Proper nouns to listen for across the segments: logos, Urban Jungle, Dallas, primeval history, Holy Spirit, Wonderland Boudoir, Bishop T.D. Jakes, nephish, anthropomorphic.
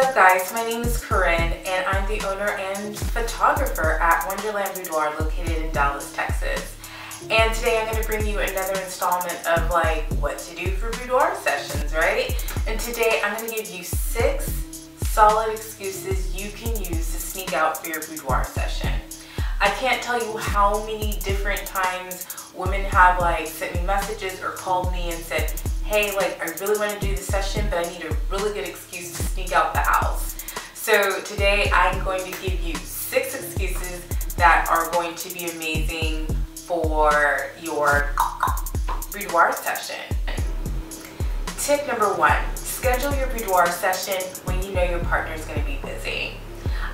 What's up guys, my name is Corinne and I'm the owner and photographer at Wonderland Boudoir located in Dallas, Texas. And today I'm going to bring you another installment of like what to do for boudoir sessions, right? And today I'm going to give you 6 solid excuses you can use to sneak out for your boudoir session. I can't tell you how many different times women have like sent me messages or called me and said, hey, like I really want to do the session but I need a really good excuse to sneak out the house. So today I'm going to give you 6 excuses that are going to be amazing for your boudoir session. Tip number 1, schedule your boudoir session when you know your partner is going to be busy.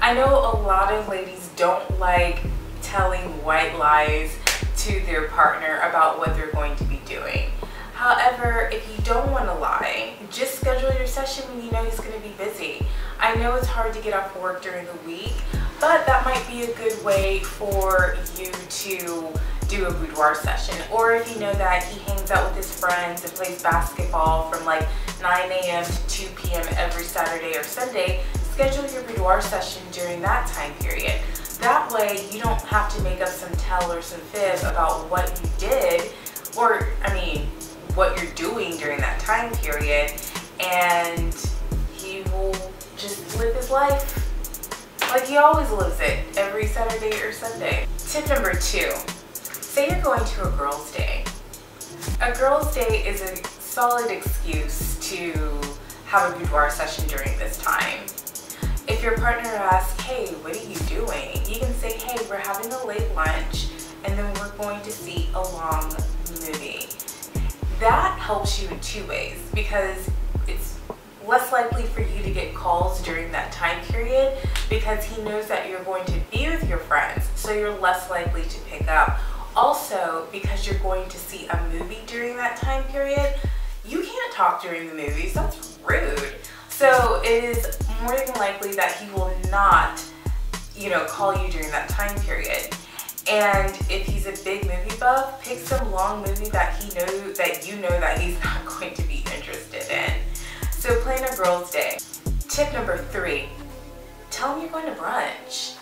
I know a lot of ladies don't like telling white lies to their partner about what they're going to be doing. However, if you don't want to lie, just schedule your session when you know he's going to be busy. I know it's hard to get off work during the week, but that might be a good way for you to do a boudoir session. Or if you know that he hangs out with his friends and plays basketball from like 9 a.m. to 2 p.m. every Saturday or Sunday, schedule your boudoir session during that time period. That way you don't have to make up some tell or some fib about what you did, or I mean, what you're doing during that time period, and he will just live his life like he always lives it every Saturday or Sunday. Tip number 2, say you're going to a girl's day. A girl's day is a solid excuse to have a boudoir session during this time. If your partner asks, hey, what are you doing? You can say, hey, we're having a late lunch and then we're going to see a long movie. That helps you in 2 ways, because it's less likely for you to get calls during that time period because he knows that you're going to be with your friends, so you're less likely to pick up. Also, because you're going to see a movie during that time period, you can't talk during the movies. That's rude. So it is more than likely that he will not, you know, call you during that time period. And if he's a big movie buff, pick some long movie that he knows that you know that he's not going to be interested in. So plan a girl's day. Tip number 3, tell him you're going to brunch.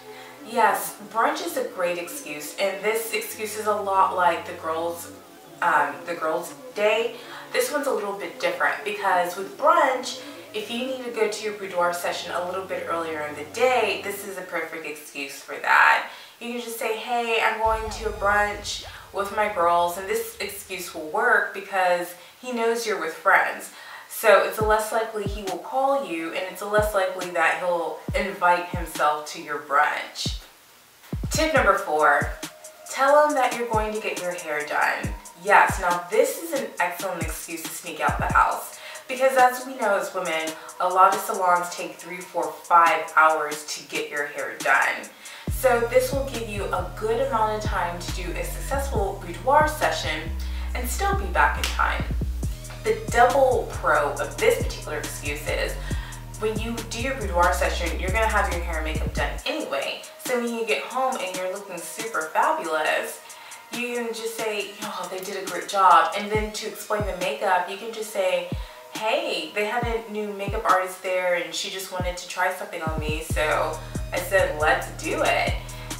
Yes, brunch is a great excuse, and this excuse is a lot like the girls' day. This one's a little bit different because with brunch, if you need to go to your boudoir session a little bit earlier in the day, this is a perfect excuse for that. You can just say, hey, I'm going to a brunch with my girls, and this excuse will work because he knows you're with friends. So it's less likely he will call you, and it's less likely that he'll invite himself to your brunch. Tip number 4, tell him that you're going to get your hair done. Yes, now this is an excellent excuse to sneak out the house. Because as we know as women, a lot of salons take 3, 4, 5 hours to get your hair done. So this will give you a good amount of time to do a successful boudoir session and still be back in time. The double pro of this particular excuse is when you do your boudoir session, you're going to have your hair and makeup done anyway. So when you get home and you're looking super fabulous, you can just say, oh, they did a great job. And then to explain the makeup, you can just say, hey, they had a new makeup artist there and she just wanted to try something on me, so I said, let's do it.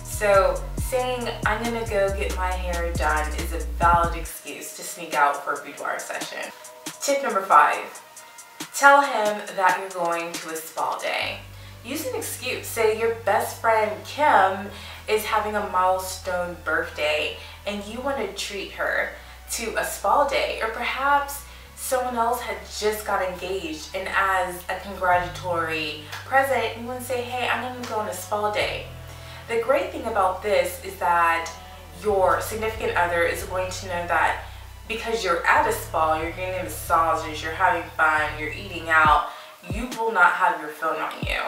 So saying, I'm gonna go get my hair done is a valid excuse to sneak out for a boudoir session. Tip number 5, tell him that you're going to a spa day. Use an excuse. Say your best friend, Kim, is having a milestone birthday and you wanna treat her to a spa day, or perhaps someone else had just got engaged, and as a congratulatory present, you want to say, hey, I'm going to go on a spa day. The great thing about this is that your significant other is going to know that because you're at a spa, you're getting massages, you're having fun, you're eating out, you will not have your phone on you.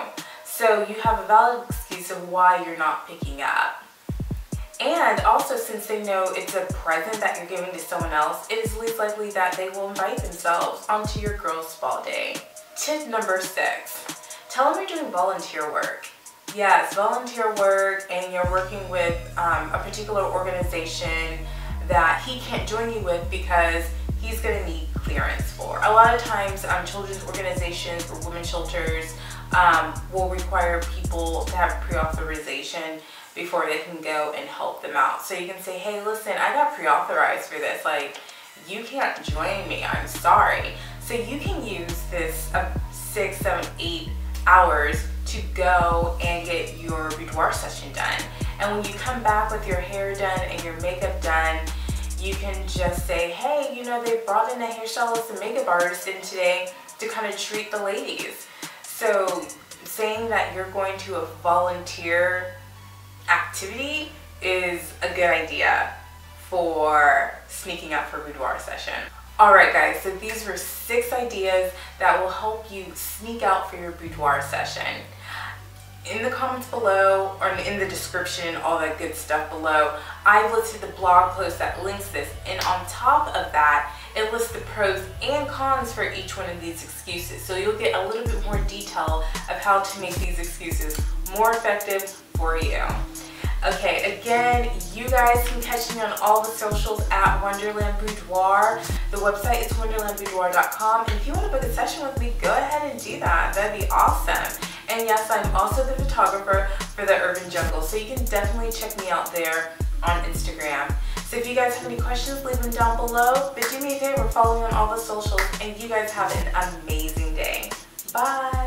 So you have a valid excuse of why you're not picking up. And also, since they know it's a present that you're giving to someone else, it is least likely that they will invite themselves onto your girl's spa day. Tip number 6, tell them you're doing volunteer work. Yes, volunteer work, and you're working with a particular organization that he can't join you with because he's going to need clearance for. A lot of times, children's organizations or women's shelters will require people to have pre-authorization before they can go and help them out. So you can say, hey, listen, I got pre-authorized for this. Like, you can't join me, I'm sorry. So you can use this 6, 7, 8 hours to go and get your boudoir session done. And when you come back with your hair done and your makeup done, you can just say, hey, you know, they brought in a hairstylist and makeup artist in today to kind of treat the ladies. So saying that you're going to a volunteer activity is a good idea for sneaking up for boudoir session. Alright guys, so these were 6 ideas that will help you sneak out for your boudoir session. In the comments below, or in the description, all that good stuff below, I've listed the blog post that links this, and on top of that, it lists the pros and cons for each one of these excuses. So you'll get a little bit more detail of how to make these excuses more effective for you. Okay, again, you guys can catch me on all the socials at Wonderland Boudoir. The website is wonderlandboudoir.com. If you want to book a session with me, go ahead and do that. That'd be awesome. And yes, I'm also the photographer for the Urban Jungle, so you can definitely check me out there on Instagram. So if you guys have any questions, leave them down below. But do me a favor, follow me on all the socials, and you guys have an amazing day. Bye!